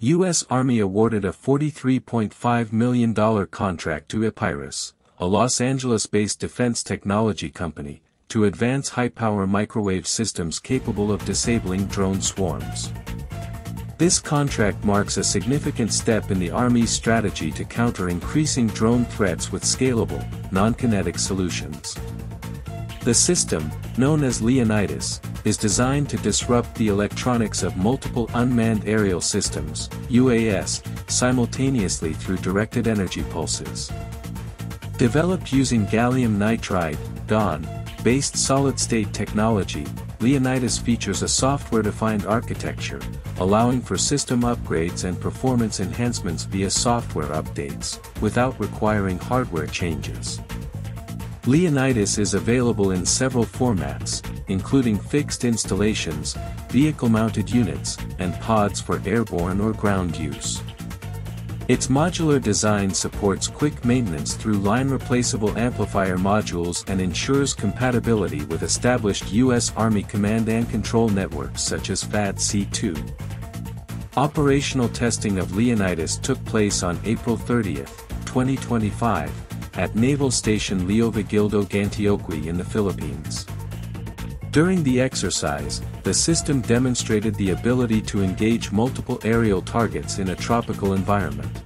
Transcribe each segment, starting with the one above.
U.S. Army awarded a $43.5 million contract to Epirus, a Los Angeles-based defense technology company, to advance high-power microwave systems capable of disabling drone swarms. This contract marks a significant step in the Army's strategy to counter increasing drone threats with scalable, non-kinetic solutions. The system, known as Leonidas, is designed to disrupt the electronics of multiple unmanned aerial systems (UAS) simultaneously through directed energy pulses. Developed using gallium nitride (GaN)-based solid-state technology, Leonidas features a software-defined architecture, allowing for system upgrades and performance enhancements via software updates, without requiring hardware changes. Leonidas is available in several formats, including fixed installations, vehicle-mounted units, and pods for airborne or ground use. Its modular design supports quick maintenance through line-replaceable amplifier modules and ensures compatibility with established U.S. Army command and control networks such as FAAD C2. Operational testing of Leonidas took place on April 30, 2025, at Naval Station Leo Vigildo Gantioqui in the Philippines. During the exercise, the system demonstrated the ability to engage multiple aerial targets in a tropical environment.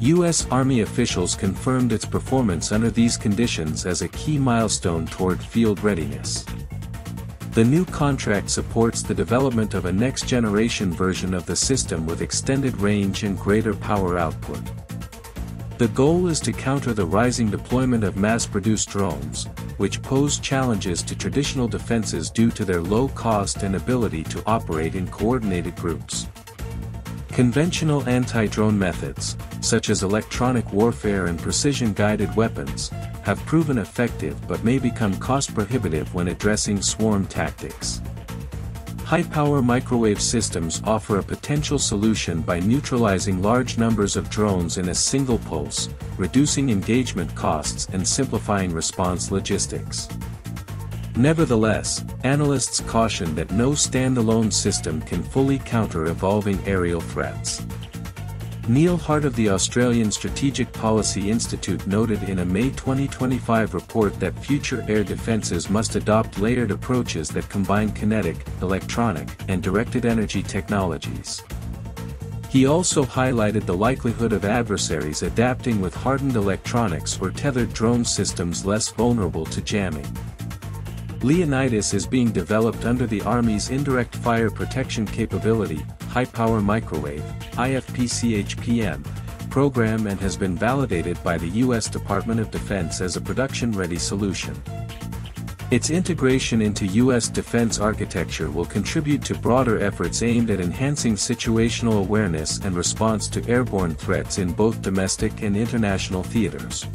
U.S. Army officials confirmed its performance under these conditions as a key milestone toward field readiness. The new contract supports the development of a next-generation version of the system with extended range and greater power output. The goal is to counter the rising deployment of mass-produced drones, which pose challenges to traditional defenses due to their low cost and ability to operate in coordinated groups. Conventional anti-drone methods, such as electronic warfare and precision-guided weapons, have proven effective but may become cost-prohibitive when addressing swarm tactics. High-power microwave systems offer a potential solution by neutralizing large numbers of drones in a single pulse, reducing engagement costs and simplifying response logistics. Nevertheless, analysts caution that no standalone system can fully counter evolving aerial threats. Neil Hart of the Australian Strategic Policy Institute noted in a May 2025 report that future air defenses must adopt layered approaches that combine kinetic, electronic, and directed energy technologies. He also highlighted the likelihood of adversaries adapting with hardened electronics or tethered drone systems less vulnerable to jamming. Leonidas is being developed under the Army's Indirect Fire Protection Capability, High Power Microwave, IFPCHPM, program and has been validated by the U.S. Department of Defense as a production-ready solution. Its integration into U.S. defense architecture will contribute to broader efforts aimed at enhancing situational awareness and response to airborne threats in both domestic and international theaters.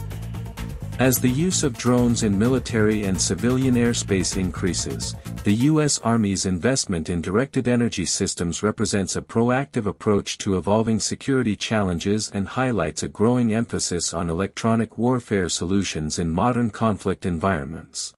As the use of drones in military and civilian airspace increases, the U.S. Army's investment in directed energy systems represents a proactive approach to evolving security challenges and highlights a growing emphasis on electronic warfare solutions in modern conflict environments.